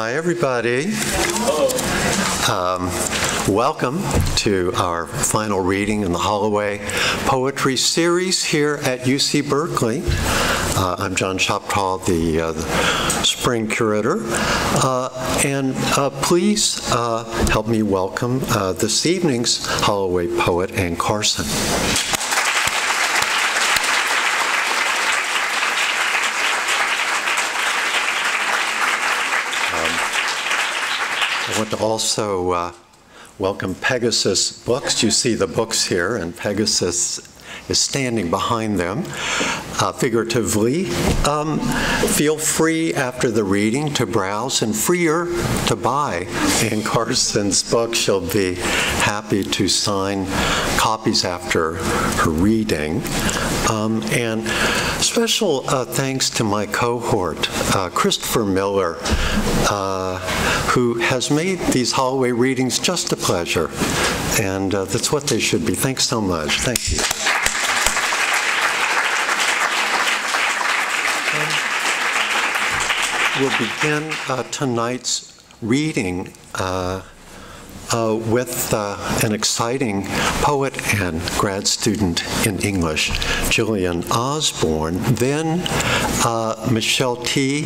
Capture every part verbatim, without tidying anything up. Hi, everybody. Um, welcome to our final reading in the Holloway Poetry Series here at U C Berkeley. Uh, I'm John Choptaw, the, uh, the spring curator. Uh, and uh, please uh, help me welcome uh, this evening's Holloway poet, Anne Carson. I want to also uh, welcome Pegasus Books. You see the books here, and Pegasus is standing behind them, uh, figuratively. Um, feel free after the reading to browse, and freer to buy Anne Carson's book. She'll be happy to sign copies after her reading. Um, and special uh, thanks to my cohort, uh, Christopher Miller, uh, who has made these Holloway readings just a pleasure. And uh, that's what they should be. Thanks so much. Thank you. And we'll begin uh, tonight's reading uh, Uh, with uh, an exciting poet and grad student in English, Gillian Osborne, then uh, Michelle Ty,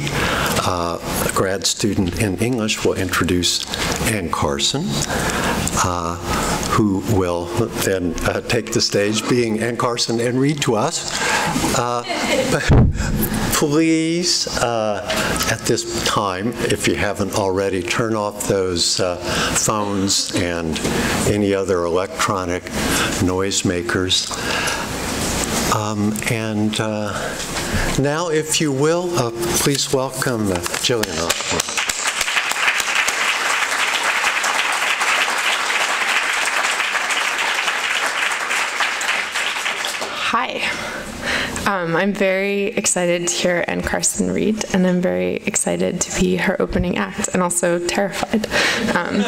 uh, a grad student in English, will introduce Anne Carson, uh, who will then uh, take the stage, being Anne Carson, and read to us. Uh, please, uh, at this time, if you haven't already, turn off those uh, phones and any other electronic noisemakers. Um, and uh, now, if you will, uh, please welcome uh, Gillian Osborne. Hi. Um, I'm very excited to hear Anne Carson read, and I'm very excited to be her opening act, and also terrified. Um,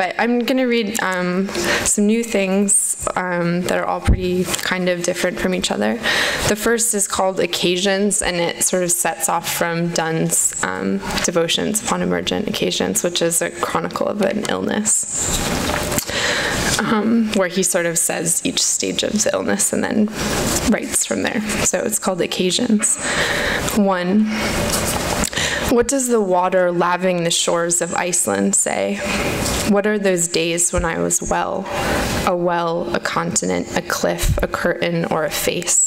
but I'm going to read um, some new things um, that are all pretty kind of different from each other. The first is called Occasions, and it sort of sets off from Donne's um, Devotions upon Emergent Occasions, which is a chronicle of an illness. Um, where he sort of says each stage of the illness and then writes from there. So it's called Occasions. One, what does the water laving the shores of Iceland say? What are those days when I was well? A well, a continent, a cliff, a curtain, or a face?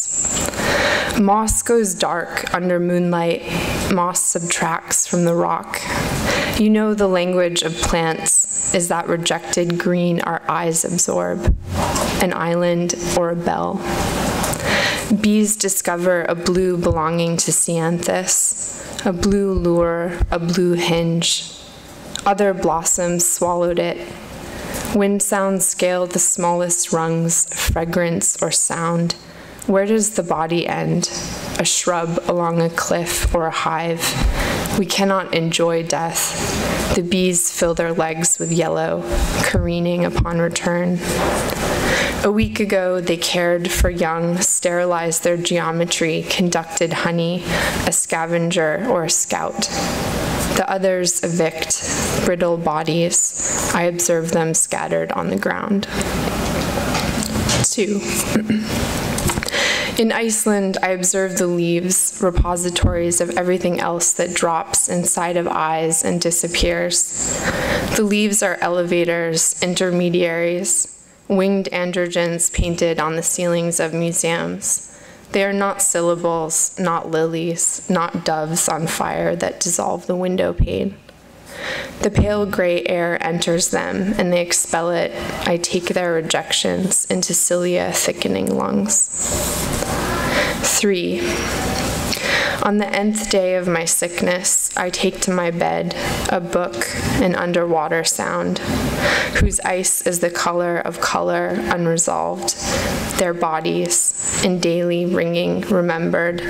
Moss goes dark under moonlight. Moss subtracts from the rock. You know the language of plants is that rejected green our eyes absorb, an island or a bell. Bees discover a blue belonging to Cyanthus, a blue lure, a blue hinge. Other blossoms swallowed it. Wind sounds scale the smallest rungs, fragrance or sound. Where does the body end? A shrub along a cliff or a hive. We cannot enjoy death. The bees fill their legs with yellow, careening upon return. A week ago, they cared for young, sterilized their geometry, conducted honey, a scavenger or a scout. The others evict, brittle bodies. I observe them scattered on the ground. Two. In Iceland, I observe the leaves, repositories of everything else that drops inside of eyes and disappears. The leaves are elevators, intermediaries, winged androgens painted on the ceilings of museums. They are not syllables, not lilies, not doves on fire that dissolve the window pane. The pale gray air enters them, and they expel it. I take their rejections into cilia thickening lungs. Three. On the nth day of my sickness, I take to my bed a book, an underwater sound, whose ice is the color of color unresolved, their bodies, in daily ringing remembered.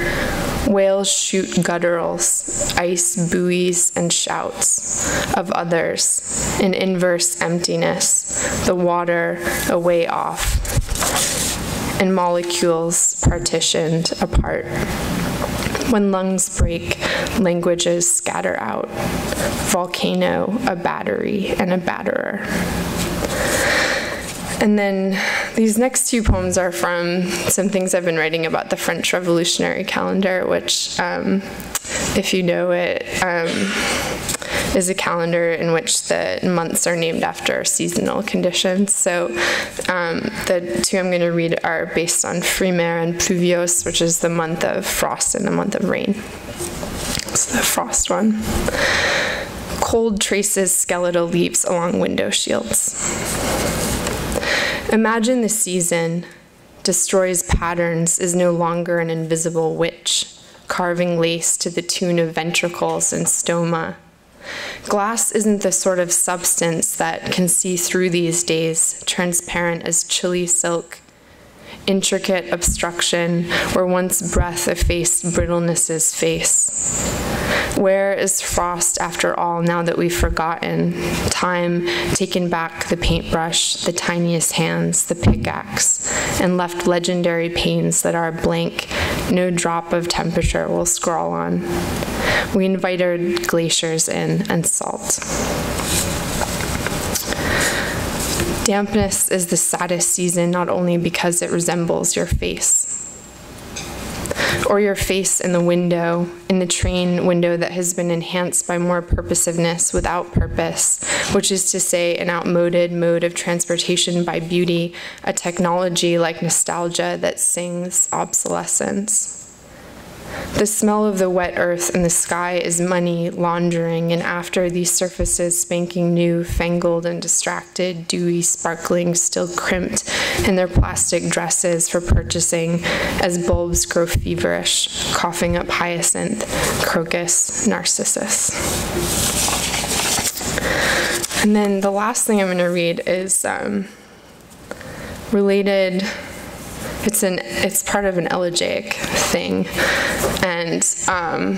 Whales shoot gutturals, ice buoys and shouts of others, an inverse emptiness, the water away off, and molecules partitioned apart. When lungs break, languages scatter out. Volcano, a battery, and a batterer. And then these next two poems are from some things I've been writing about the French Revolutionary Calendar, which, um, if you know it, um, is a calendar in which the months are named after seasonal conditions. So um, the two I'm going to read are based on Frimaire and Pluvios, which is the month of frost and the month of rain. So the frost one. Cold traces skeletal leaves along window shields. Imagine the season destroys patterns, is no longer an invisible witch, carving lace to the tune of ventricles and stoma. Glass isn't the sort of substance that can see through these days, transparent as chilly silk. Intricate obstruction, where once breath effaced brittlenesses face. Where is frost after all, now that we've forgotten? Time taken back the paintbrush, the tiniest hands, the pickaxe, and left legendary panes that are blank, no drop of temperature will scrawl on. We invited glaciers in and salt. Dampness is the saddest season, not only because it resembles your face, or your face in the window, in the train window that has been enhanced by more purposiveness without purpose, which is to say an outmoded mode of transportation by beauty, a technology like nostalgia that sings obsolescence. The smell of the wet earth and the sky is money laundering, and after these surfaces spanking new, fangled and distracted, dewy, sparkling, still crimped in their plastic dresses for purchasing as bulbs grow feverish, coughing up hyacinth, crocus, narcissus. And then the last thing I'm going to read is um, related. It's an it's part of an elegiac thing, and um,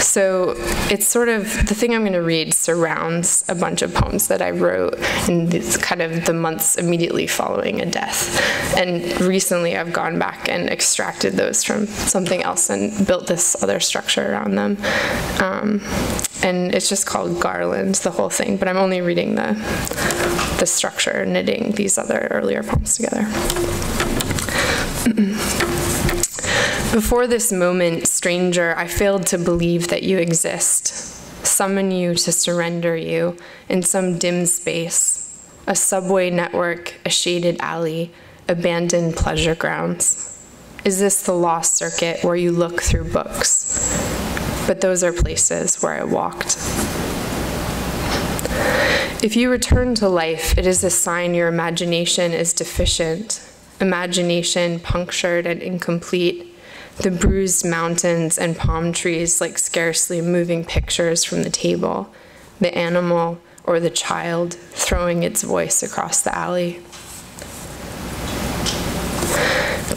so it's sort of the thing I'm going to read surrounds a bunch of poems that I wrote in this kind of the months immediately following a death, and recently I've gone back and extracted those from something else and built this other structure around them, um, and it's just called Garland, the whole thing. But I'm only reading the the structure, knitting these other earlier poems together. Before this moment, stranger, I failed to believe that you exist, summon you to surrender you in some dim space, a subway network, a shaded alley, abandoned pleasure grounds. Is this the lost circuit where you look through books? But those are places where I walked. If you return to life, it is a sign your imagination is deficient. Imagination punctured and incomplete, the bruised mountains and palm trees like scarcely moving pictures from the table, the animal or the child throwing its voice across the alley.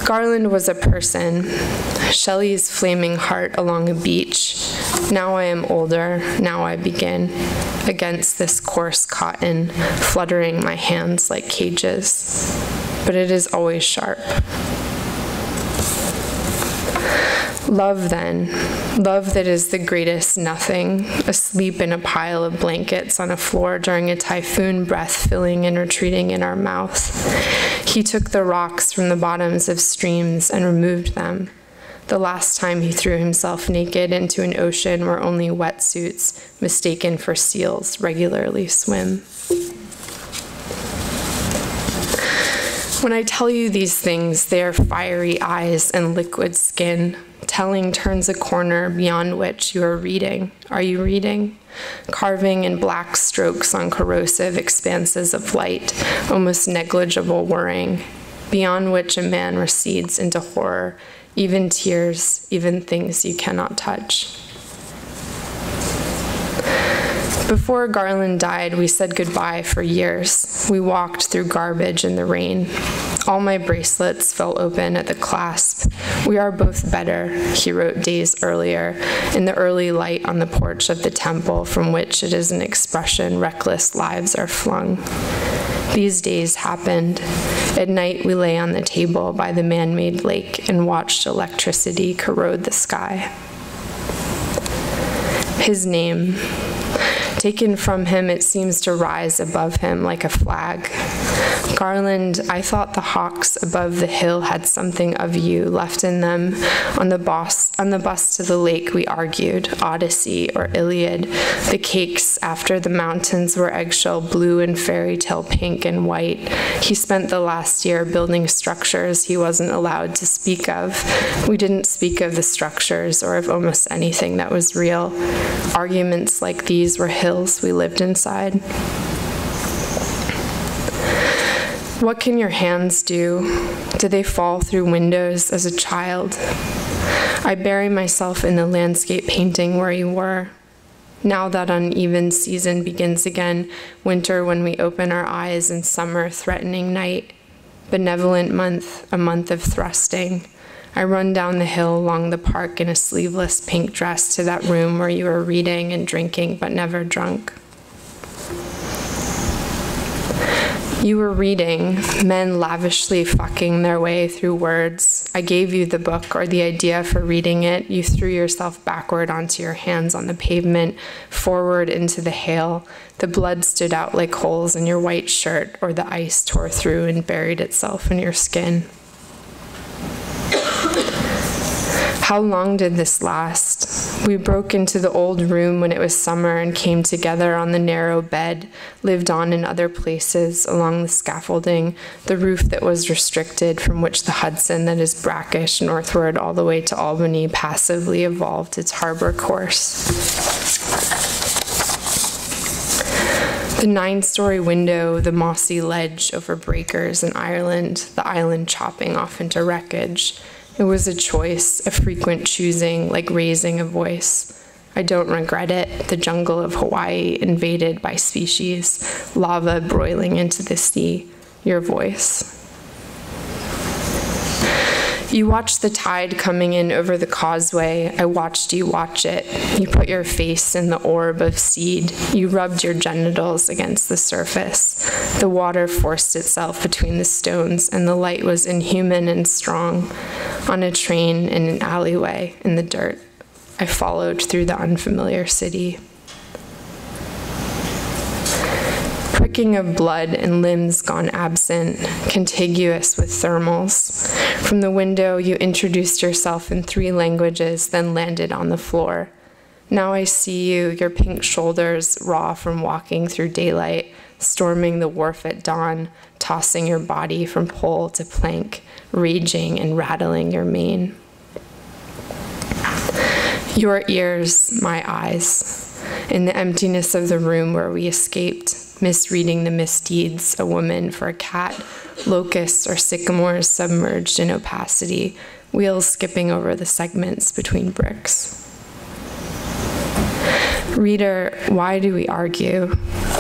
Garland was a person, Shelley's flaming heart along a beach. Now I am older, now I begin, against this coarse cotton, fluttering my hands like cages. But it is always sharp. Love then, love that is the greatest nothing, asleep in a pile of blankets on a floor during a typhoon breath filling and retreating in our mouth. He took the rocks from the bottoms of streams and removed them. The last time he threw himself naked into an ocean where only wetsuits, mistaken for seals, regularly swim. When I tell you these things, they are fiery eyes and liquid skin. Telling turns a corner beyond which you are reading. Are you reading? Carving in black strokes on corrosive expanses of light, almost negligible whirring, beyond which a man recedes into horror, even tears, even things you cannot touch. Before Garland died, we said goodbye for years. We walked through garbage in the rain. All my bracelets fell open at the clasp. We are both better, he wrote days earlier, in the early light on the porch of the temple from which it is an expression reckless lives are flung. These days happened. At night we lay on the table by the man-made lake and watched electricity corrode the sky. His name, taken from him, it seems to rise above him like a flag. Garland, I thought the hawks above the hill had something of you left in them. On the, boss, on the bus to the lake we argued, Odyssey or Iliad. The cakes after the mountains were eggshell blue and fairy tale pink and white. He spent the last year building structures he wasn't allowed to speak of. We didn't speak of the structures or of almost anything that was real. Arguments like these were hills we lived inside. What can your hands do? Do they fall through windows as a child? I bury myself in the landscape painting where you were. Now that uneven season begins again, winter when we open our eyes and summer threatening night. Benevolent month, a month of thrusting. I run down the hill along the park in a sleeveless pink dress to that room where you were reading and drinking but never drunk. You were reading, men lavishly fucking their way through words. I gave you the book or the idea for reading it. You threw yourself backward onto your hands on the pavement, forward into the hail. The blood stood out like holes in your white shirt, or the ice tore through and buried itself in your skin. How long did this last? We broke into the old room when it was summer and came together on the narrow bed, lived on in other places, along the scaffolding, the roof that was restricted, from which the Hudson that is brackish northward all the way to Albany passively evolved its harbor course. The nine-story window, the mossy ledge over breakers in Ireland, the island chopping off into wreckage. It was a choice, a frequent choosing, like raising a voice. I don't regret it, the jungle of Hawaii invaded by species, lava broiling into the sea, your voice. You watched the tide coming in over the causeway. I watched you watch it. You put your face in the orb of seed. You rubbed your genitals against the surface. The water forced itself between the stones, and the light was inhuman and strong. On a train, in an alleyway, in the dirt, I followed through the unfamiliar city. Pricking of blood and limbs gone absent, contiguous with thermals. From the window, you introduced yourself in three languages, then landed on the floor. Now I see you, your pink shoulders raw from walking through daylight, storming the wharf at dawn, tossing your body from pole to plank, raging and rattling your mane. Your ears, my eyes, in the emptiness of the room where we escaped, misreading the misdeeds, a woman for a cat, locusts or sycamores submerged in opacity, wheels skipping over the segments between bricks. Reader, why do we argue?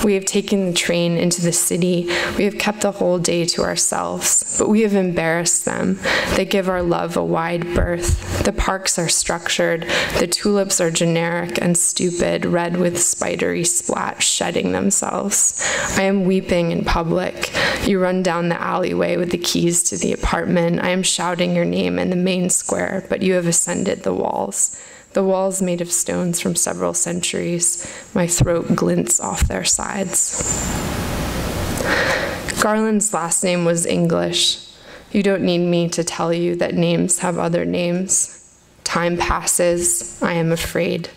We have taken the train into the city. We have kept the whole day to ourselves, but we have embarrassed them. They give our love a wide berth. The parks are structured. The tulips are generic and stupid, red with spidery splats shedding themselves. I am weeping in public. You run down the alleyway with the keys to the apartment. I am shouting your name in the main square, but you have ascended the walls. The walls made of stones from several centuries. My throat glints off their sides. Garland's last name was English. You don't need me to tell you that names have other names. Time passes, I am afraid.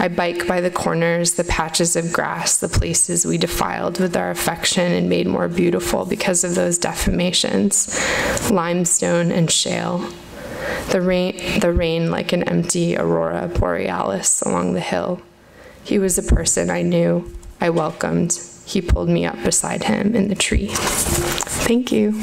I bike by the corners, the patches of grass, the places we defiled with our affection and made more beautiful because of those defamations, limestone and shale. The rain, the rain like an empty aurora borealis along the hill. He was a person I knew, I welcomed. He pulled me up beside him in the tree. Thank you.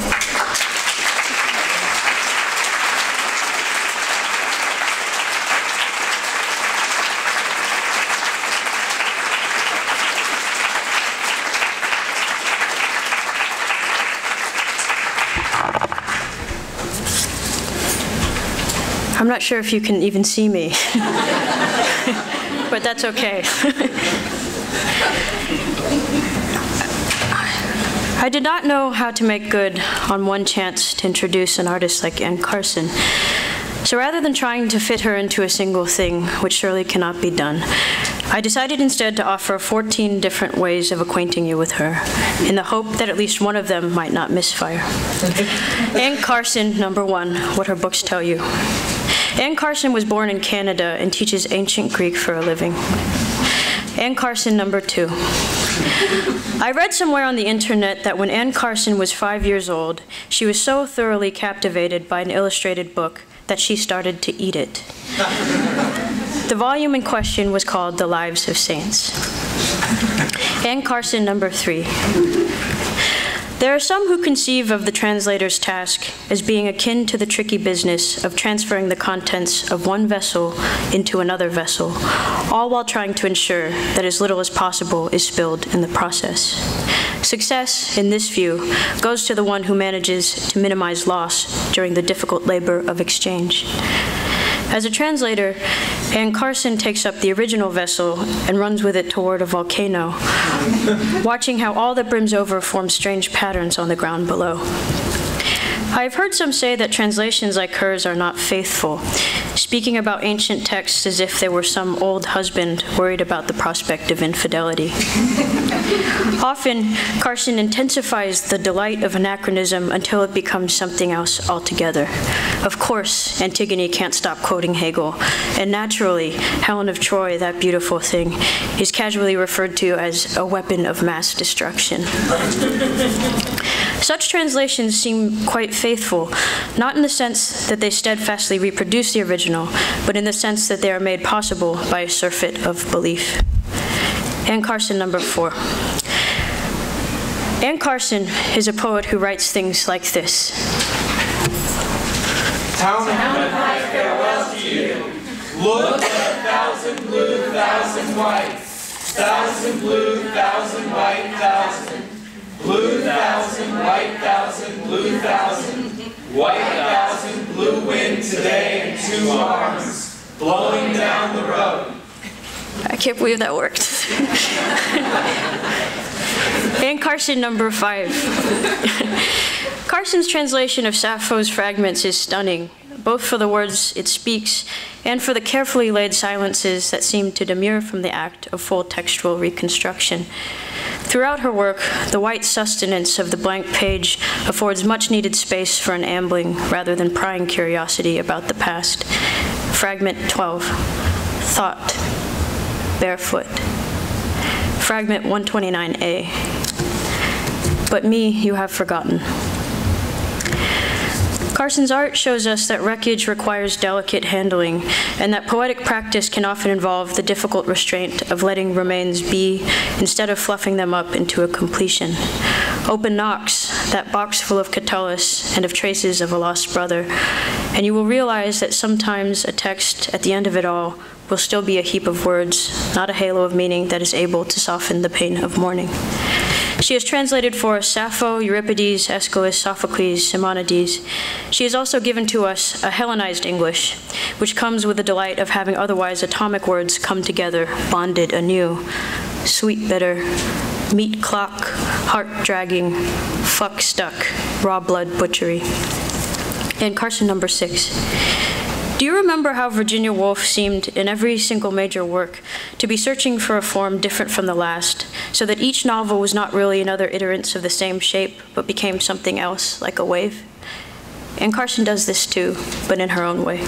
I'm not sure if you can even see me, but that's okay. I did not know how to make good on one chance to introduce an artist like Anne Carson. So rather than trying to fit her into a single thing, which surely cannot be done, I decided instead to offer fourteen different ways of acquainting you with her, in the hope that at least one of them might not misfire. Anne Carson, number one, what her books tell you. Anne Carson was born in Canada and teaches ancient Greek for a living. Anne Carson, number two. I read somewhere on the internet that when Anne Carson was five years old, she was so thoroughly captivated by an illustrated book that she started to eat it. The volume in question was called The Lives of Saints. Anne Carson, number three. There are some who conceive of the translator's task as being akin to the tricky business of transferring the contents of one vessel into another vessel, all while trying to ensure that as little as possible is spilled in the process. Success, in this view, goes to the one who manages to minimize loss during the difficult labor of exchange. As a translator, Anne Carson takes up the original vessel and runs with it toward a volcano, watching how all that brims over forms strange patterns on the ground below. I have heard some say that translations like hers are not faithful, speaking about ancient texts as if they were some old husband worried about the prospect of infidelity. Often, Carson intensifies the delight of anachronism until it becomes something else altogether. Of course, Antigone can't stop quoting Hegel, and naturally, Helen of Troy, that beautiful thing, is casually referred to as a weapon of mass destruction. Such translations seem quite faithful, not in the sense that they steadfastly reproduce the original, but in the sense that they are made possible by a surfeit of belief. Anne Carson, number four. Anne Carson is a poet who writes things like this. Town and high farewell to you. Look at a thousand blue, thousand white. Thousand blue, thousand white, thousand. Blue thousand, white thousand, blue thousand. White thousand, blue wind today in two arms, blowing down the road. I can't believe that worked. Anne Carson, number five. Carson's translation of Sappho's fragments is stunning, both for the words it speaks and for the carefully laid silences that seem to demur from the act of full textual reconstruction. Throughout her work, the white sustenance of the blank page affords much needed space for an ambling rather than prying curiosity about the past. Fragment twelve, thought, barefoot. Fragment one twenty-nine A, but me you have forgotten. Carson's art shows us that wreckage requires delicate handling, and that poetic practice can often involve the difficult restraint of letting remains be instead of fluffing them up into a completion. Open Knox, that box full of Catullus and of traces of a lost brother, and you will realize that sometimes a text, at the end of it all, will still be a heap of words, not a halo of meaning that is able to soften the pain of mourning. She has translated for us Sappho, Euripides, Aeschylus, Sophocles, Simonides. She has also given to us a Hellenized English, which comes with the delight of having otherwise atomic words come together, bonded anew. Sweet bitter, meat clock, heart dragging, fuck stuck, raw blood butchery. And Carson, number six. Do you remember how Virginia Woolf seemed, in every single major work, to be searching for a form different from the last, so that each novel was not really another iterance of the same shape, but became something else, like a wave? Anne Carson does this too, but in her own way.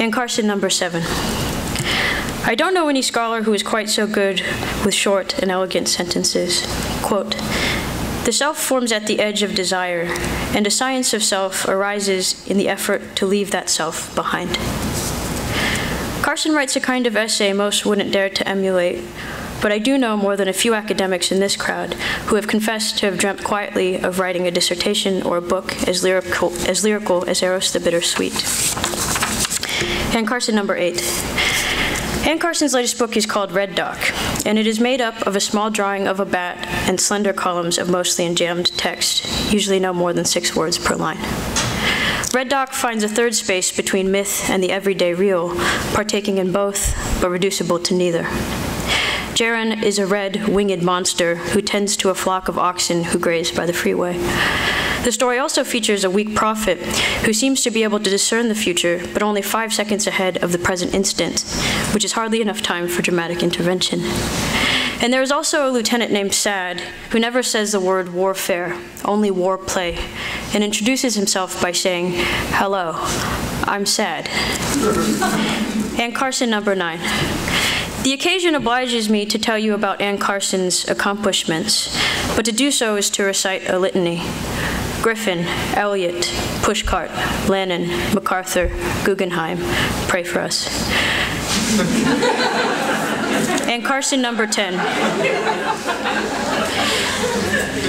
Anne Carson, number seven. I don't know any scholar who is quite so good with short and elegant sentences. Quote, the self forms at the edge of desire, and a science of self arises in the effort to leave that self behind. Carson writes a kind of essay most wouldn't dare to emulate, but I do know more than a few academics in this crowd who have confessed to have dreamt quietly of writing a dissertation or a book as lyrical as, lyrical as Eros the Bittersweet. Anne Carson, number eight. Anne Carson's latest book is called Red Doc, and it is made up of a small drawing of a bat and slender columns of mostly enjammed text, usually no more than six words per line. Red Doc finds a third space between myth and the everyday real, partaking in both, but reducible to neither. Jaron is a red, winged monster who tends to a flock of oxen who graze by the freeway. The story also features a weak prophet who seems to be able to discern the future, but only five seconds ahead of the present instant, which is hardly enough time for dramatic intervention. And there is also a lieutenant named Sad, who never says the word warfare, only war play, and introduces himself by saying, "Hello, I'm Sad." Anne Carson, number nine. The occasion obliges me to tell you about Anne Carson's accomplishments, but to do so is to recite a litany. Griffin, Eliot, Pushcart, Lannan, MacArthur, Guggenheim, pray for us. Anne Carson, number ten.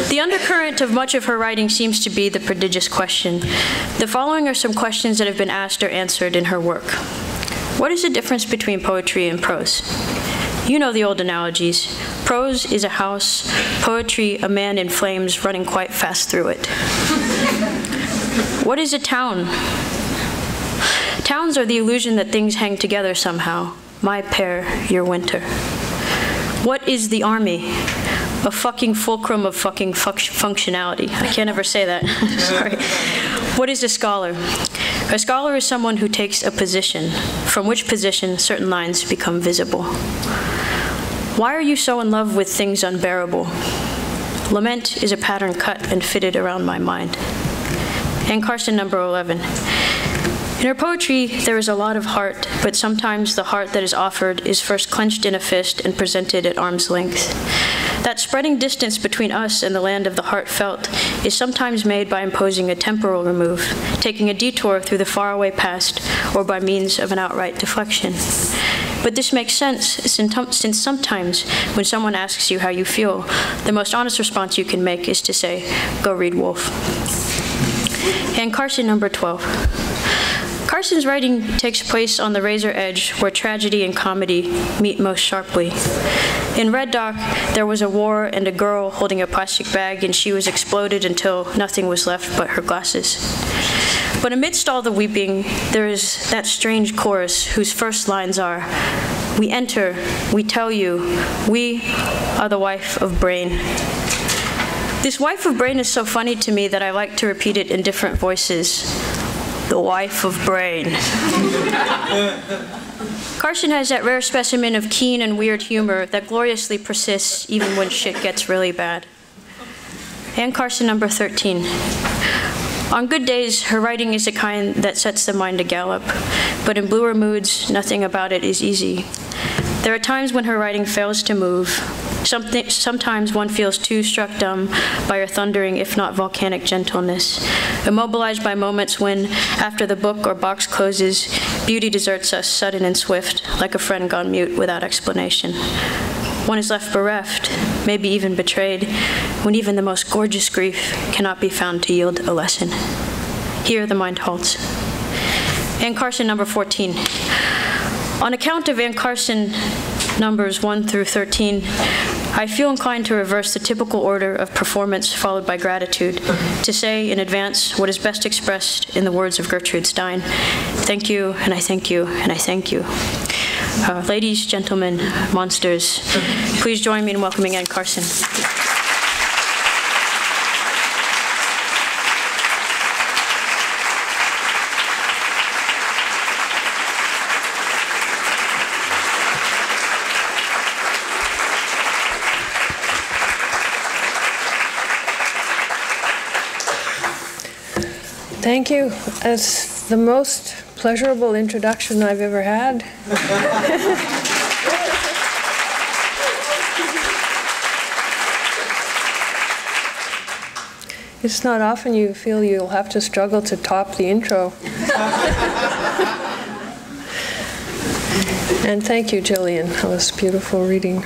The undercurrent of much of her writing seems to be the prodigious question. The following are some questions that have been asked or answered in her work. What is the difference between poetry and prose? You know the old analogies. Prose is a house, poetry a man in flames running quite fast through it. What is a town? Towns are the illusion that things hang together somehow. My pair, your winter. What is the army? A fucking fulcrum of fucking fuck functionality. I can't ever say that. Sorry. What is a scholar? A scholar is someone who takes a position, from which position certain lines become visible. Why are you so in love with things unbearable? Lament is a pattern cut and fitted around my mind. Anne Carson, number eleven. In her poetry, there is a lot of heart, but sometimes the heart that is offered is first clenched in a fist and presented at arm's length. That spreading distance between us and the land of the heartfelt is sometimes made by imposing a temporal remove, taking a detour through the faraway past, or by means of an outright deflection. But this makes sense, since sometimes when someone asks you how you feel, the most honest response you can make is to say, "Go read Woolf." Anne Carson, number twelve. Carson's writing takes place on the razor edge where tragedy and comedy meet most sharply. In Red Doc, there was a war and a girl holding a plastic bag, and she was exploded until nothing was left but her glasses. But amidst all the weeping, there is that strange chorus whose first lines are, "We enter, we tell you, we are the wife of brain." This wife of brain is so funny to me that I like to repeat it in different voices. The wife of brain. Carson has that rare specimen of keen and weird humor that gloriously persists even when shit gets really bad. Anne Carson, number thirteen. On good days, her writing is the kind that sets the mind agallop, but in bluer moods, nothing about it is easy. There are times when her writing fails to move. Something, sometimes one feels too struck dumb by her thundering, if not volcanic, gentleness, immobilized by moments when, after the book or box closes, beauty deserts us sudden and swift, like a friend gone mute without explanation. One is left bereft, maybe even betrayed, when even the most gorgeous grief cannot be found to yield a lesson. Here the mind halts. Anne Carson, number fourteen. On account of Anne Carson, numbers one through thirteen, I feel inclined to reverse the typical order of performance followed by gratitude, to say in advance what is best expressed in the words of Gertrude Stein, "Thank you, and I thank you, and I thank you." Uh, ladies, gentlemen, monsters, please join me in welcoming Anne Carson. Thank you. It's the most pleasurable introduction I've ever had. It's not often you feel you'll have to struggle to top the intro. And thank you, Gillian. That was beautiful reading.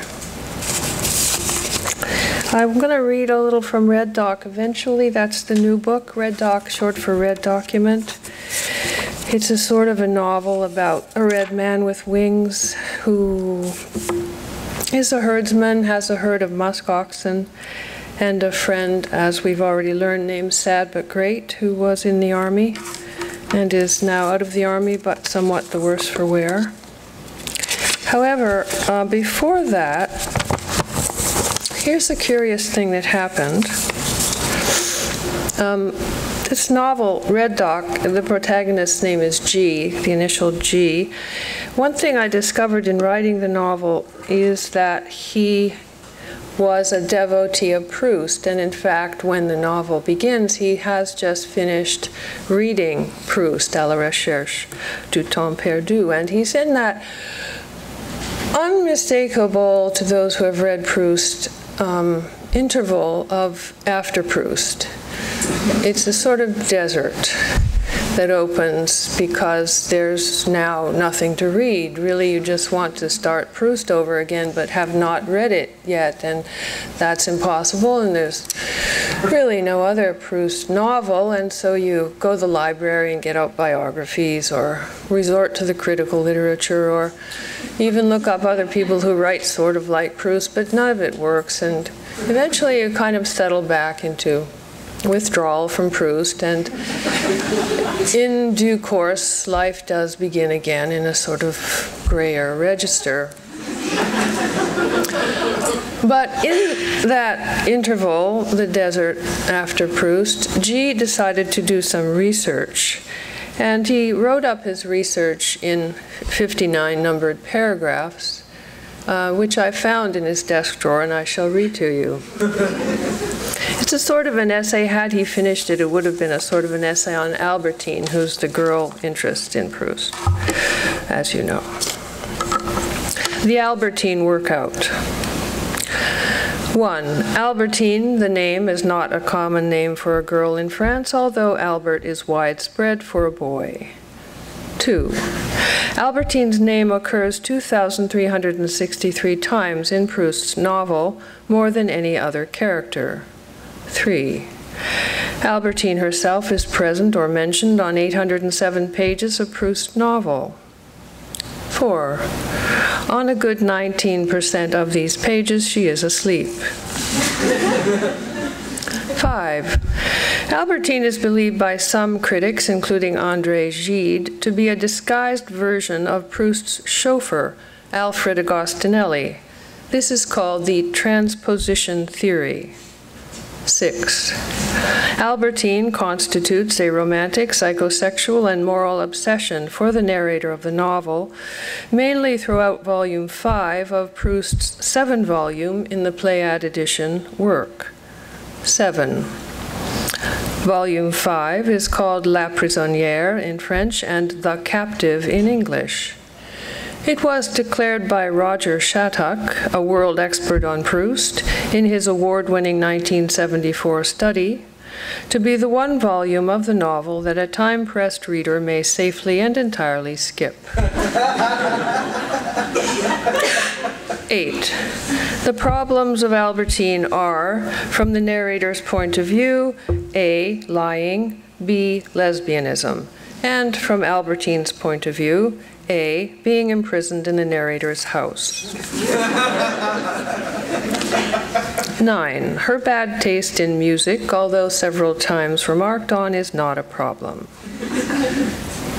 I'm going to read a little from Red Doc eventually. That's the new book, Red Doc, short for Red Document. It's a sort of a novel about a red man with wings who is a herdsman, has a herd of musk oxen, and a friend, as we've already learned, named Sad But Great, who was in the army and is now out of the army, but somewhat the worse for wear. However, uh, before that, here's a curious thing that happened. Um, this novel, Red Doc, the protagonist's name is G, the initial G. One thing I discovered in writing the novel is that he was a devotee of Proust, and in fact, when the novel begins, he has just finished reading Proust, À la recherche du temps perdu, and he's in that unmistakable, to those who have read Proust, um, interval of after Proust. It's a sort of desert that opens because there's now nothing to read. Really, you just want to start Proust over again, but have not read it yet, and that's impossible, and there's really no other Proust novel, and so you go to the library and get out biographies, or resort to the critical literature, or even look up other people who write sort of like Proust, but none of it works, and eventually you kind of settle back into withdrawal from Proust, and in due course, life does begin again in a sort of grayer register. But in that interval, the desert after Proust, G decided to do some research, and he wrote up his research in fifty-nine numbered paragraphs, uh, which I found in his desk drawer, and I shall read to you. It's a sort of an essay. Had he finished it, it would have been a sort of an essay on Albertine, who's the girl interest in Proust, as you know. The Albertine workout. One, Albertine, the name, is not a common name for a girl in France, although Albert is widespread for a boy. Two, Albertine's name occurs two thousand three hundred sixty-three times in Proust's novel, more than any other character. Three, Albertine herself is present or mentioned on eight hundred seven pages of Proust's novel. Four, on a good nineteen percent of these pages, she is asleep. Five, Albertine is believed by some critics, including André Gide, to be a disguised version of Proust's chauffeur, Alfred Agostinelli. This is called the transposition theory. Six, Albertine constitutes a romantic, psychosexual, and moral obsession for the narrator of the novel, mainly throughout Volume five of Proust's seven-volume in the Pleiad edition work. Seven, Volume five is called La prisonnière in French and The Captive in English. It was declared by Roger Shattuck, a world expert on Proust, in his award-winning nineteen seventy-four study, to be the one volume of the novel that a time-pressed reader may safely and entirely skip. Eight. The problems of Albertine are, from the narrator's point of view, A, lying, B, lesbianism, and from Albertine's point of view, A, being imprisoned in the narrator's house. Nine, her bad taste in music, although several times remarked on, is not a problem.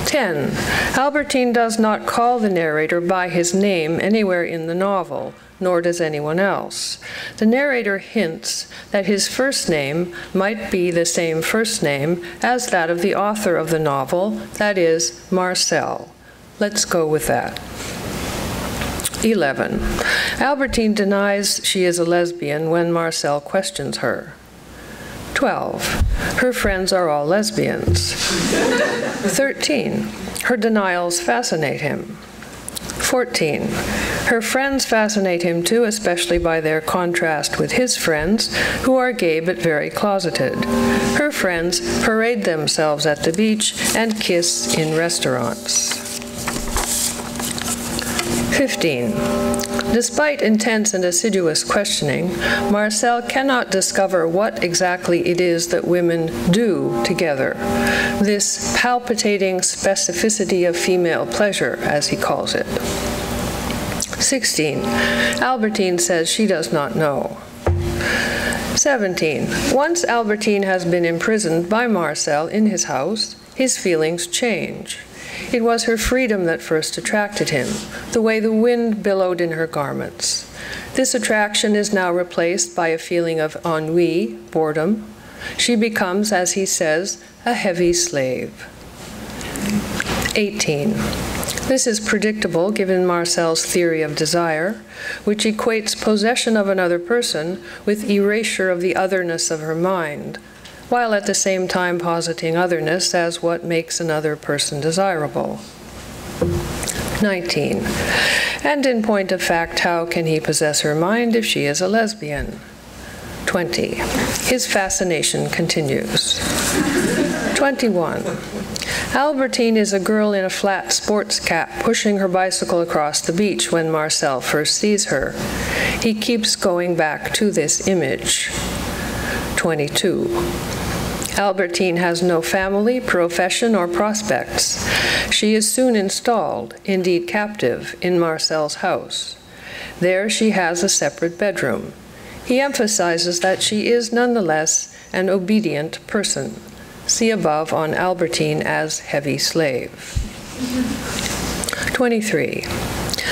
Ten, Albertine does not call the narrator by his name anywhere in the novel, nor does anyone else. The narrator hints that his first name might be the same first name as that of the author of the novel, that is, Marcel. Let's go with that. eleven. Albertine denies she is a lesbian when Marcel questions her. twelve. Her friends are all lesbians. thirteen. Her denials fascinate him. fourteen. Her friends fascinate him too, especially by their contrast with his friends, who are gay but very closeted. Her friends parade themselves at the beach and kiss in restaurants. fifteen. Despite intense and assiduous questioning, Marcel cannot discover what exactly it is that women do together. This palpitating specificity of female pleasure, as he calls it. sixteen. Albertine says she does not know. seventeen. Once Albertine has been imprisoned by Marcel in his house, his feelings change. It was her freedom that first attracted him, the way the wind billowed in her garments. This attraction is now replaced by a feeling of ennui, boredom. She becomes, as he says, a heavy slave. eighteen. This is predictable given Marcel's theory of desire, which equates possession of another person with erasure of the otherness of her mind, while at the same time positing otherness as what makes another person desirable. nineteen. And in point of fact, how can he possess her mind if she is a lesbian? twenty. His fascination continues. twenty-one. Albertine is a girl in a flat sports cap pushing her bicycle across the beach when Marcel first sees her. He keeps going back to this image. twenty-two. Albertine has no family, profession, or prospects. She is soon installed, indeed captive, in Marcel's house. There she has a separate bedroom. He emphasizes that she is nonetheless an obedient person. See above on Albertine as heavy slave. twenty-three.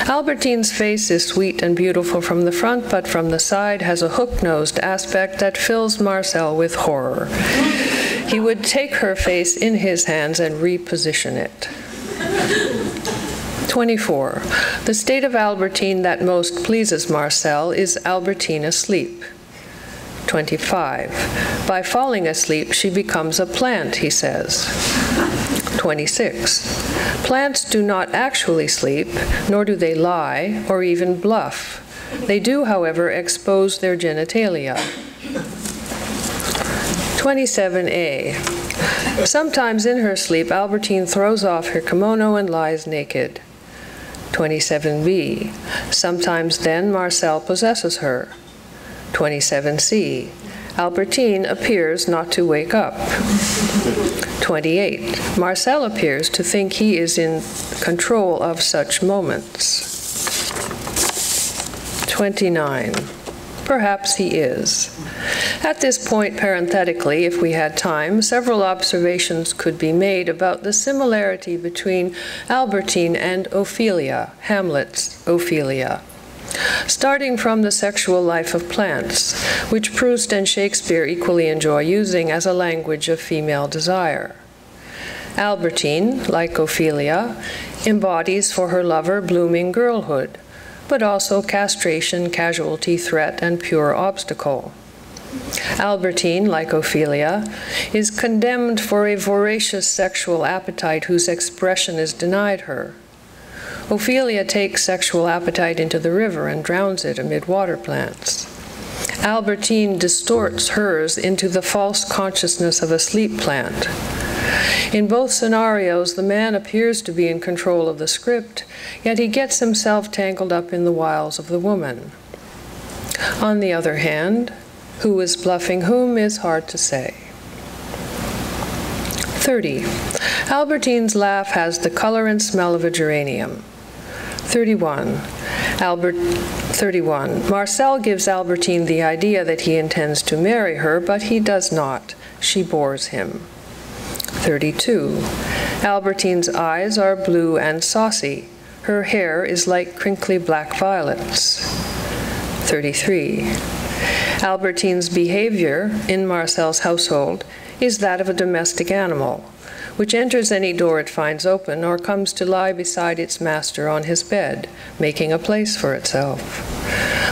Albertine's face is sweet and beautiful from the front, but from the side has a hook-nosed aspect that fills Marcel with horror. He would take her face in his hands and reposition it. twenty-four. The state of Albertine that most pleases Marcel is Albertine asleep. twenty-five. By falling asleep, she becomes a plant, he says. twenty-six. Plants do not actually sleep, nor do they lie or even bluff. They do, however, expose their genitalia. twenty-seven A. Sometimes in her sleep, Albertine throws off her kimono and lies naked. twenty-seven B. Sometimes then Marcel possesses her. twenty-seven C. Albertine appears not to wake up. twenty-eight. Marcel appears to think he is in control of such moments. twenty-nine. Perhaps he is. At this point, parenthetically, if we had time, several observations could be made about the similarity between Albertine and Ophelia, Hamlet's Ophelia. Starting from the sexual life of plants, which Proust and Shakespeare equally enjoy using as a language of female desire. Albertine, like Ophelia, embodies for her lover blooming girlhood, but also castration, casualty, threat, and pure obstacle. Albertine, like Ophelia, is condemned for a voracious sexual appetite whose expression is denied her. Ophelia takes sexual appetite into the river and drowns it amid water plants. Albertine distorts hers into the false consciousness of a sleep plant. In both scenarios, the man appears to be in control of the script, yet he gets himself tangled up in the wiles of the woman. On the other hand, who is bluffing whom is hard to say. thirty. Albertine's laugh has the color and smell of a geranium. thirty-one. Albert, thirty-one. Marcel gives Albertine the idea that he intends to marry her, but he does not. She bores him. thirty-two. Albertine's eyes are blue and saucy. Her hair is like crinkly black violets. thirty-three. Albertine's behavior in Marcel's household is that of a domestic animal, which enters any door it finds open or comes to lie beside its master on his bed, making a place for itself.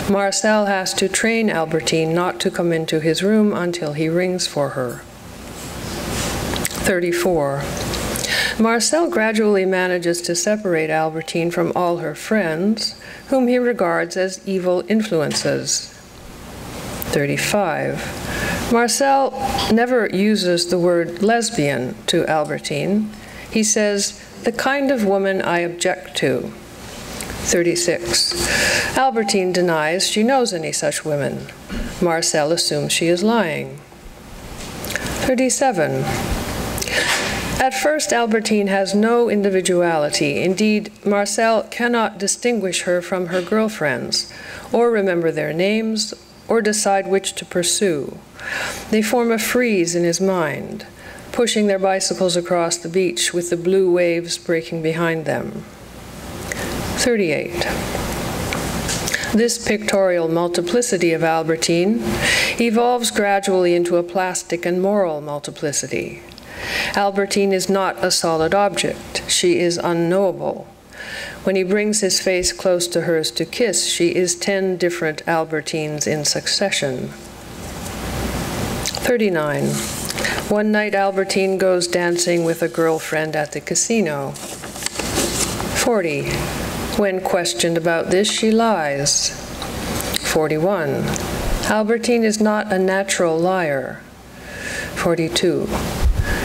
Marcel has to train Albertine not to come into his room until he rings for her. thirty-four. Marcel gradually manages to separate Albertine from all her friends, whom he regards as evil influences. thirty-five. Marcel never uses the word lesbian to Albertine. He says, "the kind of woman I object to." thirty-six. Albertine denies she knows any such women. Marcel assumes she is lying. thirty-seven. At first, Albertine has no individuality. Indeed, Marcel cannot distinguish her from her girlfriends, or remember their names, or decide which to pursue. They form a freeze in his mind. pushing their bicycles across the beach with the blue waves breaking behind them. thirty-eight. This pictorial multiplicity of Albertine evolves gradually into a plastic and moral multiplicity. Albertine is not a solid object. She is unknowable. When he brings his face close to hers to kiss, she is ten different Albertines in succession. thirty-nine. One night Albertine goes dancing with a girlfriend at the casino. forty. When questioned about this, she lies. forty-one. Albertine is not a natural liar. forty-two.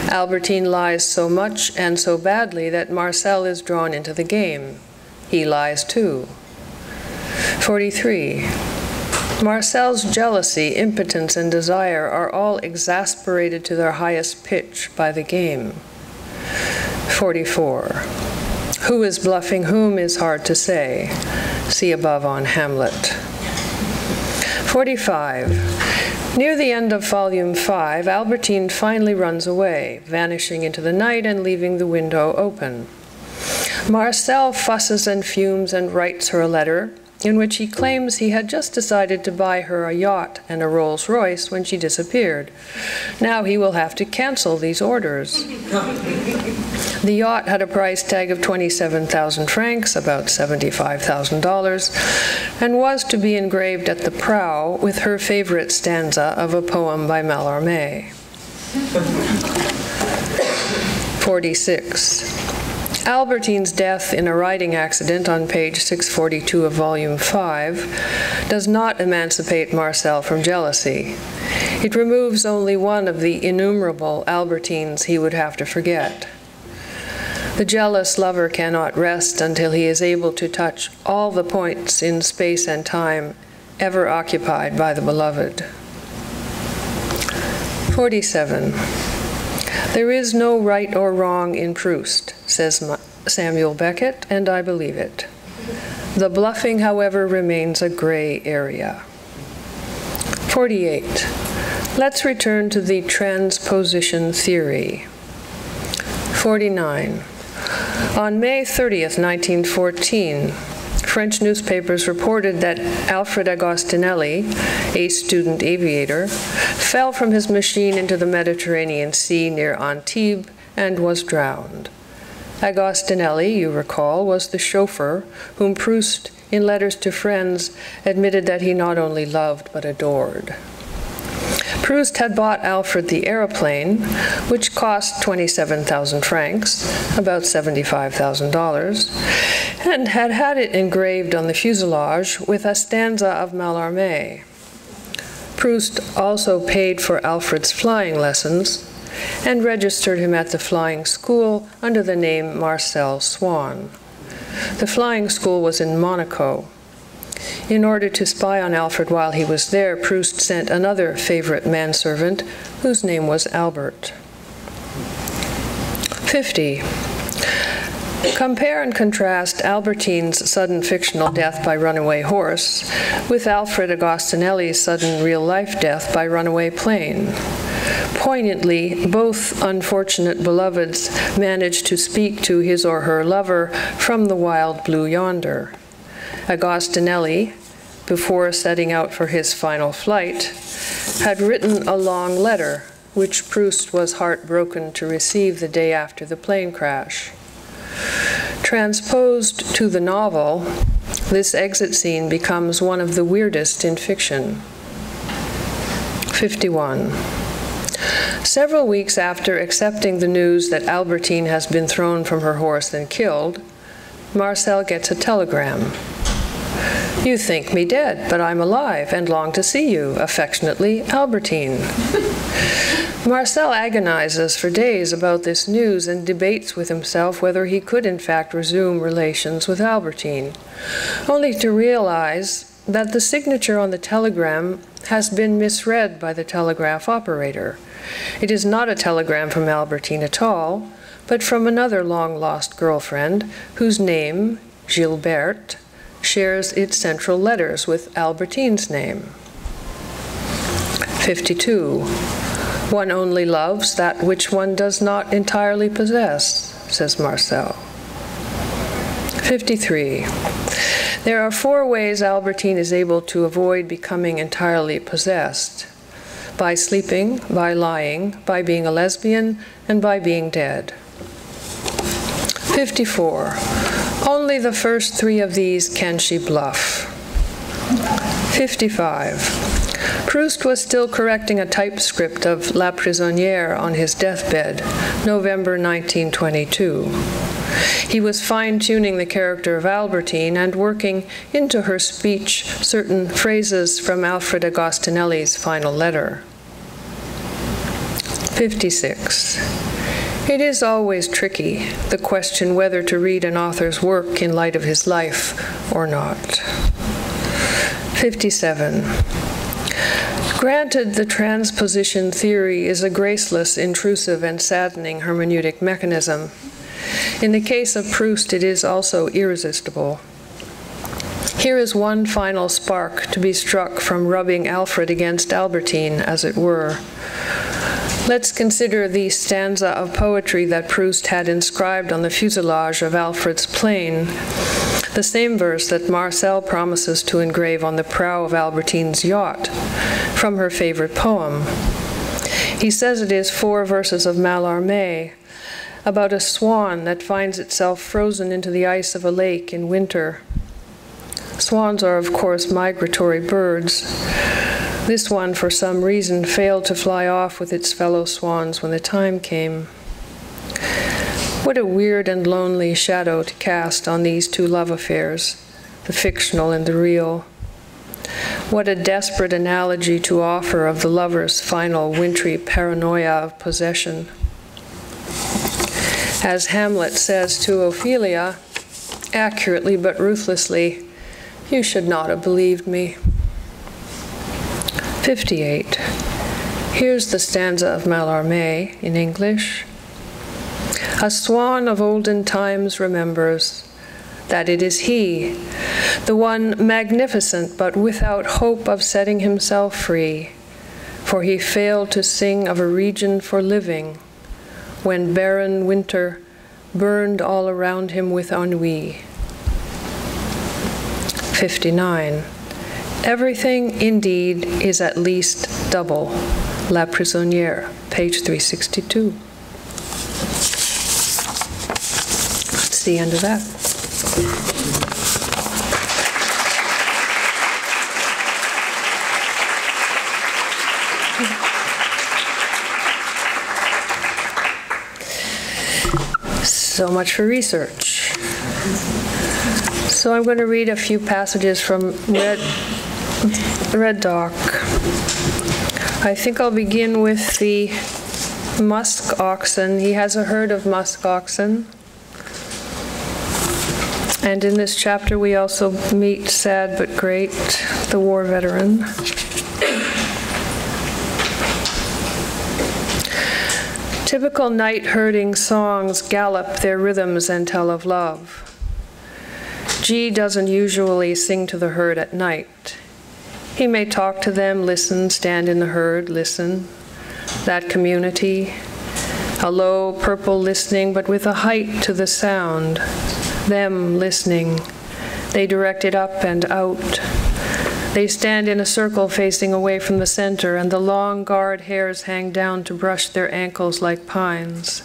Albertine lies so much and so badly that Marcel is drawn into the game. He lies too. forty-three. Marcel's jealousy, impotence, and desire are all exasperated to their highest pitch by the game. forty-four. Who is bluffing whom is hard to say. See above on Hamlet. forty-five. Near the end of volume five, Albertine finally runs away, vanishing into the night and leaving the window open. Marcel fusses and fumes and writes her a letter in which he claims he had just decided to buy her a yacht and a Rolls Royce when she disappeared. Now he will have to cancel these orders. The yacht had a price tag of twenty-seven thousand francs, about seventy-five thousand dollars, and was to be engraved at the prow with her favorite stanza of a poem by Mallarmé. forty-six. Albertine's death in a riding accident on page six forty-two of volume five does not emancipate Marcel from jealousy. It removes only one of the innumerable Albertines he would have to forget. The jealous lover cannot rest until he is able to touch all the points in space and time ever occupied by the beloved. forty-seven. There is no right or wrong in Proust, says Samuel Beckett, and I believe it. The bluffing, however, remains a gray area. forty-eight. Let's return to the transposition theory. forty-nine. On May thirtieth, nineteen fourteen, French newspapers reported that Alfred Agostinelli, a student aviator, fell from his machine into the Mediterranean Sea near Antibes and was drowned. Agostinelli, you recall, was the chauffeur whom Proust, in letters to friends, admitted that he not only loved but adored. Proust had bought Alfred the aeroplane, which cost twenty-seven thousand francs, about seventy-five thousand dollars, and had had it engraved on the fuselage with a stanza of Mallarmé. Proust also paid for Alfred's flying lessons and registered him at the flying school under the name Marcel Swann. The flying school was in Monaco. In order to spy on Alfred while he was there, Proust sent another favorite manservant, whose name was Albert. fifty. Compare and contrast Albertine's sudden fictional death by runaway horse with Alfred Agostinelli's sudden real-life death by runaway plane. Poignantly, both unfortunate beloveds managed to speak to his or her lover from the wild blue yonder. Agostinelli, before setting out for his final flight, had written a long letter, which Proust was heartbroken to receive the day after the plane crash. Transposed to the novel, this exit scene becomes one of the weirdest in fiction. fifty-one. Several weeks after accepting the news that Albertine has been thrown from her horse and killed, Marcel gets a telegram. You think me dead, but I'm alive and long to see you. Affectionately, Albertine. Marcel agonizes for days about this news and debates with himself whether he could in fact resume relations with Albertine, only to realize that the signature on the telegram has been misread by the telegraph operator. It is not a telegram from Albertine at all, but from another long-lost girlfriend whose name, Gilberte, shares its central letters with Albertine's name. fifty-two. One only loves that which one does not entirely possess, says Marcel. fifty-three. There are four ways Albertine is able to avoid becoming entirely possessed: by sleeping, by lying, by being a lesbian, and by being dead. fifty-four. Only the first three of these can she bluff. fifty-five. Proust was still correcting a typescript of La Prisonnière on his deathbed, November nineteen twenty-two. He was fine-tuning the character of Albertine and working into her speech certain phrases from Alfred Agostinelli's final letter. fifty-six. It is always tricky, the question whether to read an author's work in light of his life or not. fifty-seven. Granted, the transposition theory is a graceless, intrusive, and saddening hermeneutic mechanism. In the case of Proust, it is also irresistible. Here is one final spark to be struck from rubbing Alfred against Albertine, as it were. Let's consider the stanza of poetry that Proust had inscribed on the fuselage of Alfred's plane, the same verse that Marcel promises to engrave on the prow of Albertine's yacht, from her favorite poem. He says it is four verses of Mallarmé, about a swan that finds itself frozen into the ice of a lake in winter. Swans are, of course, migratory birds. This one, for some reason, failed to fly off with its fellow swans when the time came. What a weird and lonely shadow to cast on these two love affairs, the fictional and the real. What a desperate analogy to offer of the lover's final wintry paranoia of possession. As Hamlet says to Ophelia, accurately but ruthlessly, "You should not have believed me." fifty-eight. Here's the stanza of Mallarmé in English. A swan of olden times remembers that it is he, the one magnificent but without hope of setting himself free, for he failed to sing of a region for living, when barren winter burned all around him with ennui. fifty-nine. Everything, indeed, is at least double. La Prisonnière, page three sixty-two. That's the end of that. So much for research. So I'm going to read a few passages from Red, Red Doc. I think I'll begin with the musk oxen. He has a herd of musk oxen. And in this chapter we also meet Sad but Great, the war veteran. Typical night-herding songs gallop their rhythms and tell of love. G doesn't usually sing to the herd at night. He may talk to them, listen, stand in the herd, listen. That community, a low purple listening but with a height to the sound. Them listening. They direct it up and out. They stand in a circle facing away from the center, and the long guard hairs hang down to brush their ankles like pines,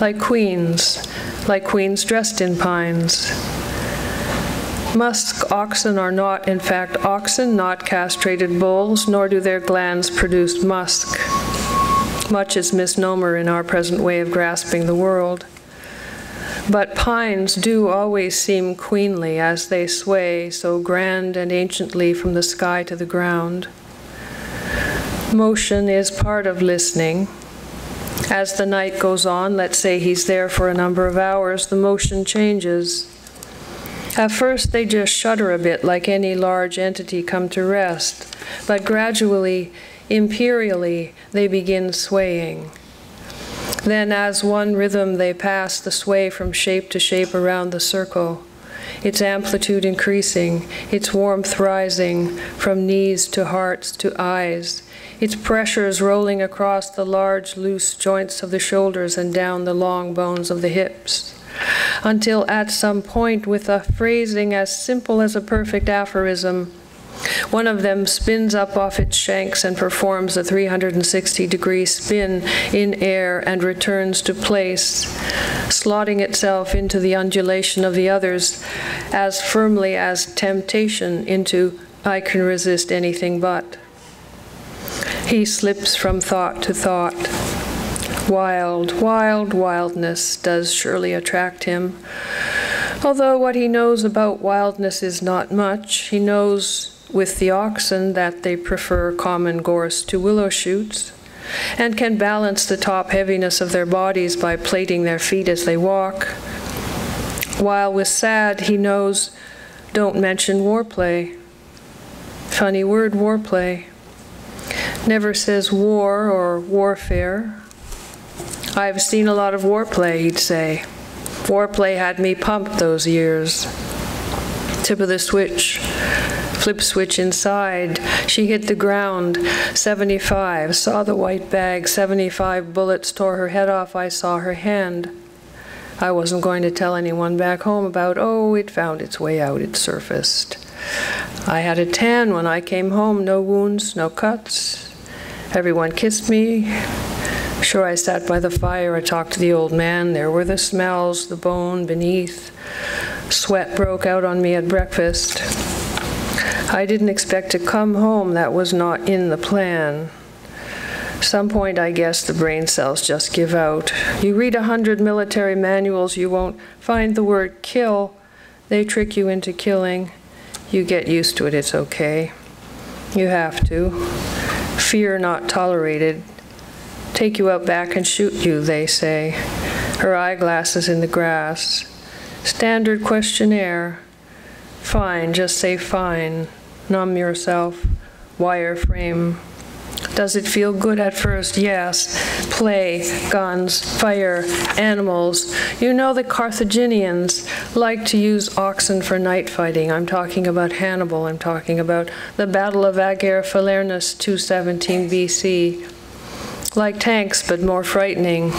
like queens, like queens dressed in pines. Musk oxen are not, in fact, oxen, not castrated bulls, nor do their glands produce musk. Much is misnomer in our present way of grasping the world. But pines do always seem queenly as they sway so grand and anciently from the sky to the ground. Motion is part of listening. As the night goes on, let's say he's there for a number of hours, the motion changes. At first they just shudder a bit like any large entity come to rest, but gradually, imperially, they begin swaying. Then as one rhythm they pass the sway from shape to shape around the circle. its amplitude increasing, its warmth rising from knees to hearts to eyes, its pressures rolling across the large, loose joints of the shoulders and down the long bones of the hips, until at some point, with a phrasing as simple as a perfect aphorism, one of them spins up off its shanks and performs a three hundred sixty degree spin in air and returns to place, slotting itself into the undulation of the others as firmly as temptation into I can resist anything but. He slips from thought to thought. Wild, wild wildness does surely attract him. Although what he knows about wildness is not much, he knows with the oxen that they prefer common gorse to willow shoots, and can balance the top heaviness of their bodies by plaiting their feet as they walk. While with Sad, he knows, don't mention warplay. Funny word, warplay. Never says war or warfare. I've seen a lot of warplay, he'd say. Warplay had me pumped those years. Tip of the switch. Flip switch inside. She hit the ground. seventy-five. Saw the white bag. seventy-five bullets tore her head off. I saw her hand. I wasn't going to tell anyone back home about, oh, it found its way out. It surfaced. I had a tan when I came home. No wounds, no cuts. Everyone kissed me. Sure, I sat by the fire. I talked to the old man. There were the smells, the bone beneath. Sweat broke out on me at breakfast. I didn't expect to come home. That was not in the plan. Some point, I guess, the brain cells just give out. You read a hundred military manuals, you won't find the word kill. They trick you into killing. You get used to it, it's okay. You have to. Fear not tolerated. Take you out back and shoot you, they say. Her eyeglasses in the grass. Standard questionnaire. Fine, just say fine. Numb yourself. Wireframe. Does it feel good at first? Yes. Play, guns, fire, animals. You know the Carthaginians like to use oxen for night fighting. I'm talking about Hannibal. I'm talking about the Battle of Ager Falernus, two seventeen B C. Like tanks, but more frightening.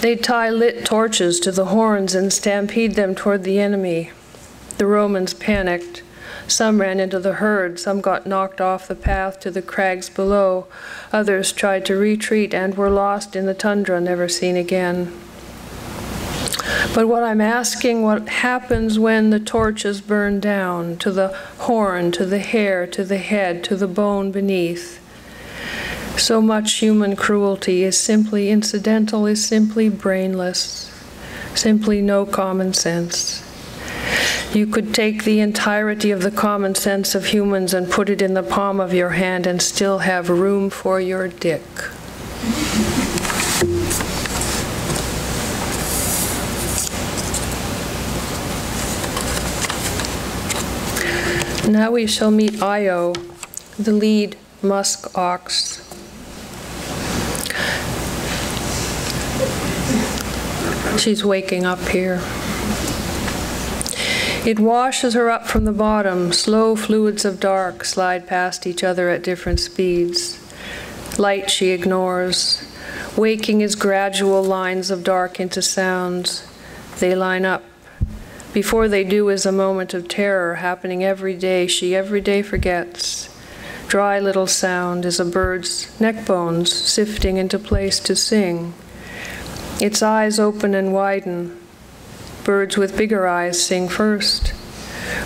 They tie lit torches to the horns and stampede them toward the enemy. The Romans panicked. Some ran into the herd, some got knocked off the path to the crags below, others tried to retreat and were lost in the tundra, never seen again. But what I'm asking, what happens when the torches burn down, to the horn, to the hair, to the head, to the bone beneath? So much human cruelty is simply incidental, is simply brainless, simply no common sense. You could take the entirety of the common sense of humans and put it in the palm of your hand and still have room for your dick. Now we shall meet Io, the lead musk ox. She's waking up here. It washes her up from the bottom. Slow fluids of dark slide past each other at different speeds. Light she ignores. Waking is gradual lines of dark into sounds. They line up. Before they do is a moment of terror happening every day. She every day forgets. Dry little sound is a bird's neck bones sifting into place to sing. Its eyes open and widen. Birds with bigger eyes sing first.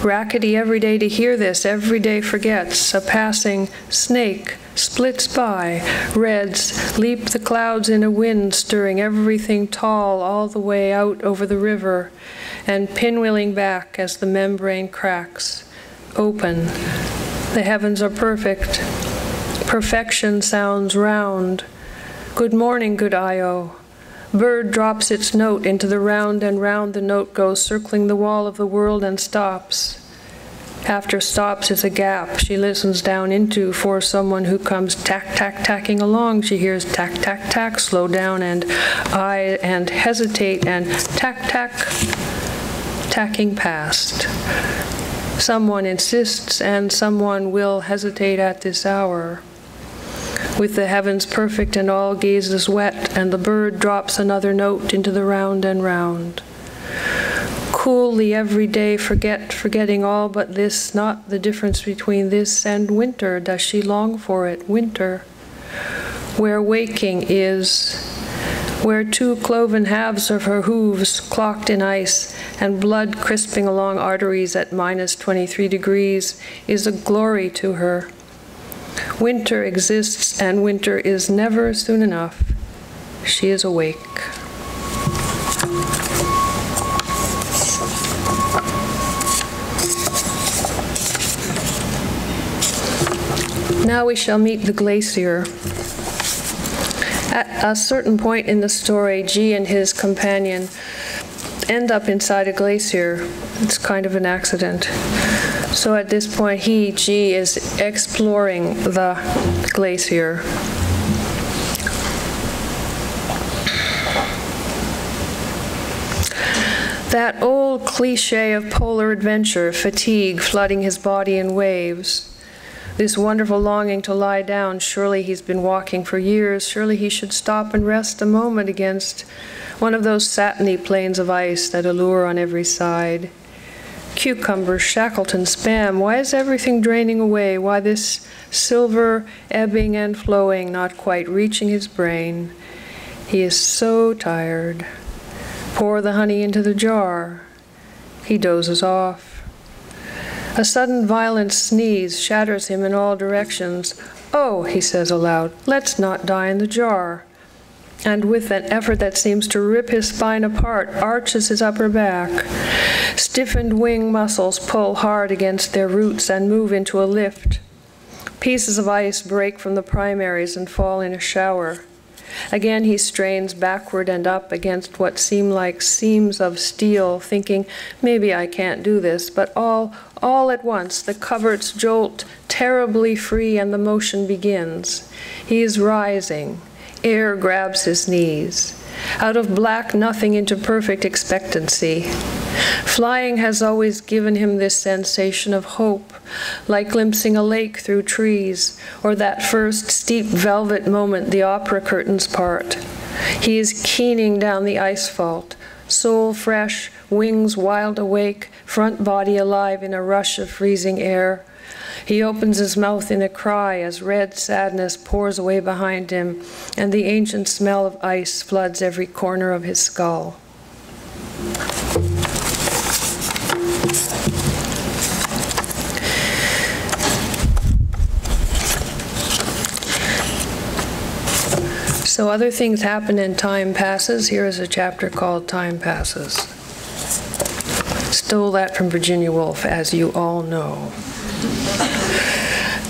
Rackety every day to hear this, every day forgets. A passing snake splits by. Reds leap the clouds in a wind, stirring everything tall all the way out over the river and pinwheeling back as the membrane cracks open. The heavens are perfect. Perfection sounds round. Good morning, good Io. Bird drops its note into the round, and round the note goes, circling the wall of the world, and stops. After stops is a gap she listens down into for someone who comes tack, tack, tacking along. She hears tack, tack, tack, slow down, and I, and hesitate, and tack, tack, tacking past. Someone insists, and someone will hesitate at this hour. With the heavens perfect and all gazes wet, and the bird drops another note into the round and round. Coolly every day forget, forgetting all but this, not the difference between this and winter, does she long for it, winter, where waking is, where two cloven halves of her hooves clocked in ice and blood crisping along arteries at minus twenty-three degrees is a glory to her. Winter exists and winter is never soon enough. She is awake. Now we shall meet the glacier. At a certain point in the story, G and his companion end up inside a glacier. It's kind of an accident. So at this point, he, G, is exploring the glacier. That old cliche of polar adventure, fatigue flooding his body in waves. This wonderful longing to lie down, surely he's been walking for years, surely he should stop and rest a moment against one of those satiny plains of ice that allure on every side. Cucumber, Shackleton, Spam, why is everything draining away? Why this silver ebbing and flowing, not quite reaching his brain? He is so tired. Pour the honey into the jar. He dozes off. A sudden violent sneeze shatters him in all directions. "Oh," he says aloud, "let's not die in the jar." And with an effort that seems to rip his spine apart, arches his upper back. Stiffened wing muscles pull hard against their roots and move into a lift. Pieces of ice break from the primaries and fall in a shower. Again he strains backward and up against what seem like seams of steel, thinking, "Maybe I can't do this," but all, all at once the coverts jolt terribly free and the motion begins. He is rising. Air grabs his knees. Out of black nothing into perfect expectancy. Flying has always given him this sensation of hope, like glimpsing a lake through trees, or that first steep velvet moment the opera curtains part. He is keening down the ice fault, soul fresh, wings wild awake, front body alive in a rush of freezing air. He opens his mouth in a cry as red sadness pours away behind him, and the ancient smell of ice floods every corner of his skull. So other things happen and time passes. Here is a chapter called Time Passes. Stole that from Virginia Woolf, as you all know.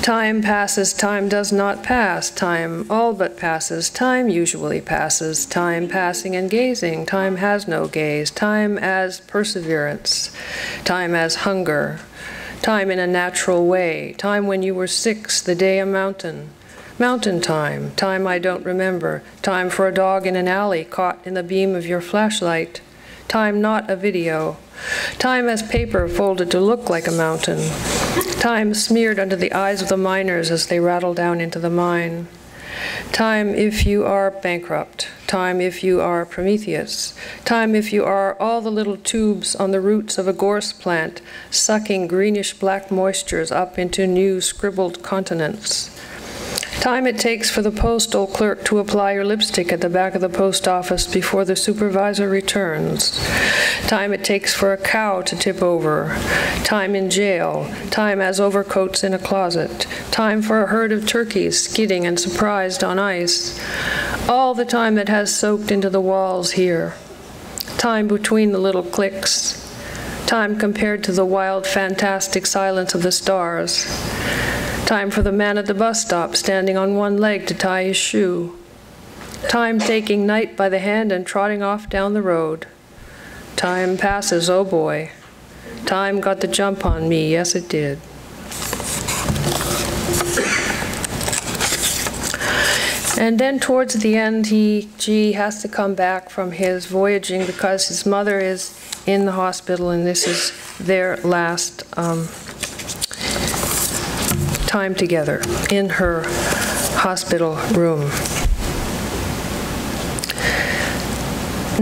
Time passes, time does not pass, time all but passes, time usually passes, time passing and gazing, time has no gaze, time as perseverance, time as hunger, time in a natural way, time when you were six, the day a mountain. Mountain time, time I don't remember, time for a dog in an alley caught in the beam of your flashlight, time not a video, time as paper folded to look like a mountain, time smeared under the eyes of the miners as they rattle down into the mine, time if you are bankrupt, time if you are Prometheus, time if you are all the little tubes on the roots of a gorse plant sucking greenish-black moistures up into new scribbled continents. Time it takes for the postal clerk to apply your lipstick at the back of the post office before the supervisor returns. Time it takes for a cow to tip over. Time in jail. Time as overcoats in a closet. Time for a herd of turkeys skidding and surprised on ice. All the time that has soaked into the walls here. Time between the little clicks. Time compared to the wild, fantastic silence of the stars. Time for the man at the bus stop standing on one leg to tie his shoe. Time taking night by the hand and trotting off down the road. Time passes, oh boy. Time got the jump on me, yes it did. And then towards the end, he, G, has to come back from his voyaging because his mother is in the hospital, and this is their last um, time together in her hospital room.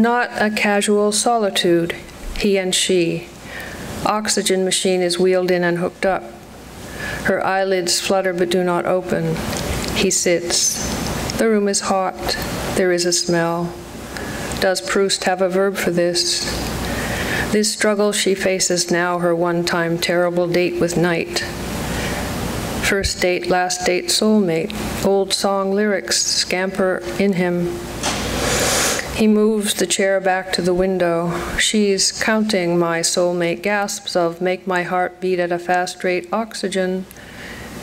Not a casual solitude, he and she. Oxygen machine is wheeled in and hooked up. Her eyelids flutter but do not open. He sits. The room is hot. There is a smell. Does Proust have a verb for this? This struggle she faces now, her one-time terrible date with night. First date, last date, soulmate. Old song lyrics scamper in him. He moves the chair back to the window. She's counting my soulmate, gasps of make my heart beat at a fast rate, oxygen.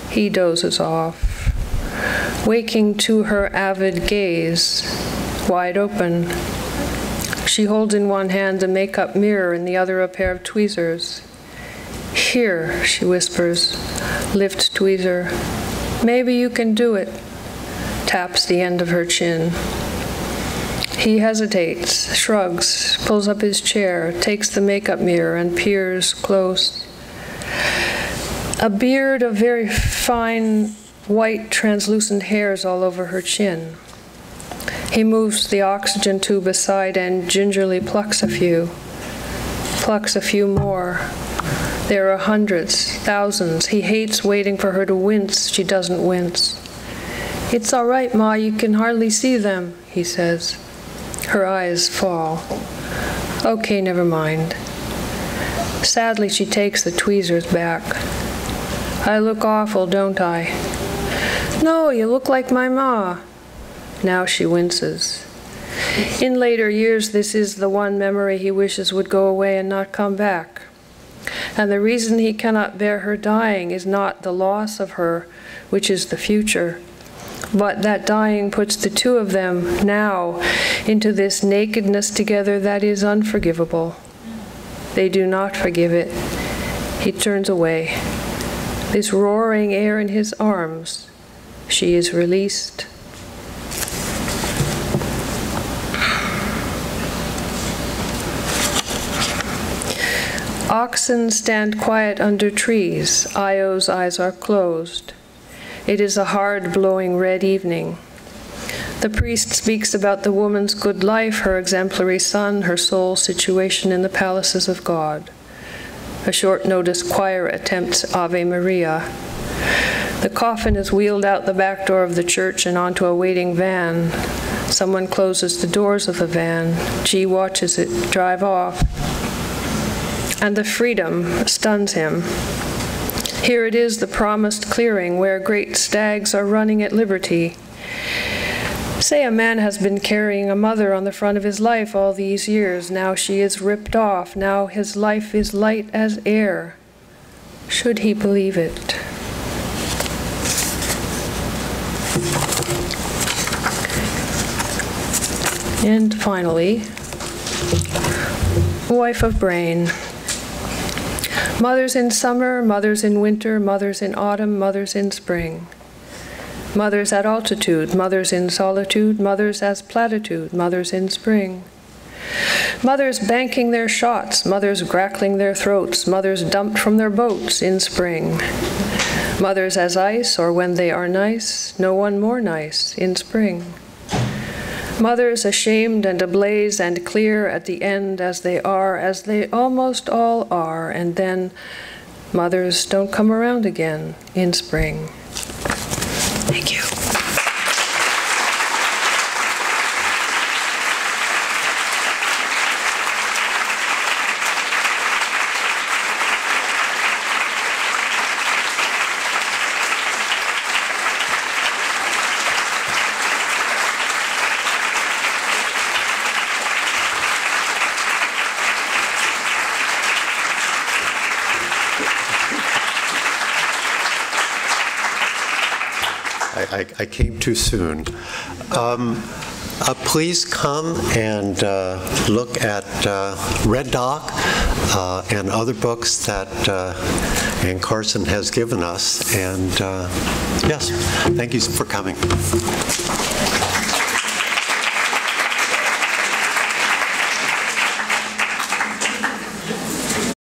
He dozes off, waking to her avid gaze, wide open. She holds in one hand the makeup mirror, in the other a pair of tweezers. Here, she whispers, lift tweezer. Maybe you can do it. Taps the end of her chin. He hesitates, shrugs, pulls up his chair, takes the makeup mirror and peers close. A beard of very fine white translucent hairs all over her chin. He moves the oxygen tube aside and gingerly plucks a few, plucks a few more. There are hundreds, thousands. He hates waiting for her to wince. She doesn't wince. It's all right, Ma, you can hardly see them, he says. Her eyes fall. Okay, never mind. Sadly, she takes the tweezers back. I look awful, don't I? No, you look like my ma. Now she winces. In later years, this is the one memory he wishes would go away and not come back. And the reason he cannot bear her dying is not the loss of her, which is the future, but that dying puts the two of them now into this nakedness together that is unforgivable. They do not forgive it. He turns away. This roaring air in his arms. She is released. Oxen stand quiet under trees. Io's eyes are closed. It is a hard blowing red evening. The priest speaks about the woman's good life, her exemplary son, her soul's situation in the palaces of God. A short notice choir attempts Ave Maria. The coffin is wheeled out the back door of the church and onto a waiting van. Someone closes the doors of the van. G watches it drive off. And the freedom stuns him. Here it is, the promised clearing where great stags are running at liberty. Say a man has been carrying a mother on the front of his life all these years. Now she is ripped off. Now his life is light as air. Should he believe it? And finally, wife of brain. Mothers in summer, mothers in winter, mothers in autumn, mothers in spring. Mothers at altitude, mothers in solitude, mothers as platitude, mothers in spring. Mothers banking their shots, mothers grackling their throats, mothers dumped from their boats in spring. Mothers as ice, or when they are nice, no one more nice in spring. Mothers ashamed and ablaze and clear at the end as they are, as they almost all are, and then mothers don't come around again in spring. Thank you. I, I came too soon. Um, uh, please come and uh, look at uh, Red Doc uh, and other books that uh, Anne Carson has given us. And uh, yes, thank you for coming.